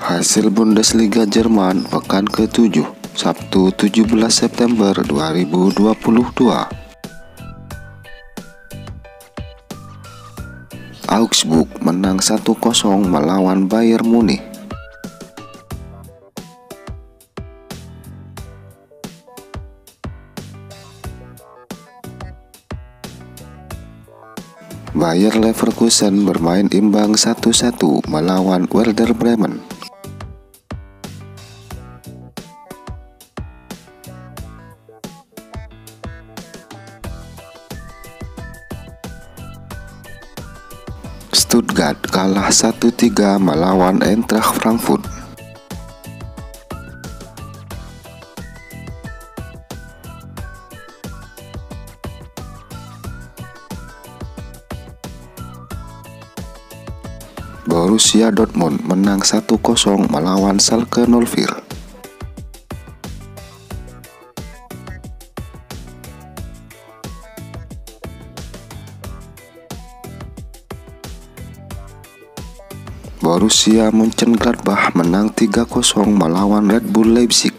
Hasil Bundesliga Jerman pekan ke-7, Sabtu 17 September 2022. Augsburg menang 1-0 melawan Bayern Munich. Bayer Leverkusen bermain imbang 1-1 melawan Werder Bremen. Stuttgart kalah 1-3 melawan Eintracht Frankfurt. Borussia Dortmund menang 1-0 melawan Schalke 04. Borussia Mönchengladbach menang 3-0 melawan Red Bull Leipzig.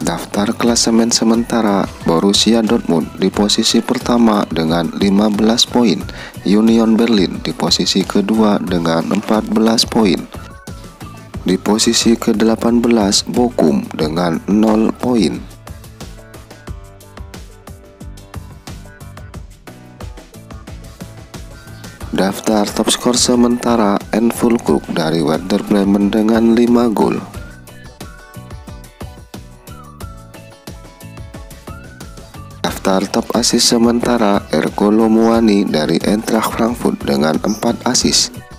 Daftar klasemen sementara, Borussia Dortmund di posisi pertama dengan 15 poin, Union Berlin di posisi kedua dengan 14 poin. Di posisi ke-18 Bochum dengan 0 poin. Daftar top skor sementara Enful Kruk dari Werder Bremen dengan 5 gol. Daftar top assist sementara Erko Lomuani dari Eintracht Frankfurt dengan 4 assist.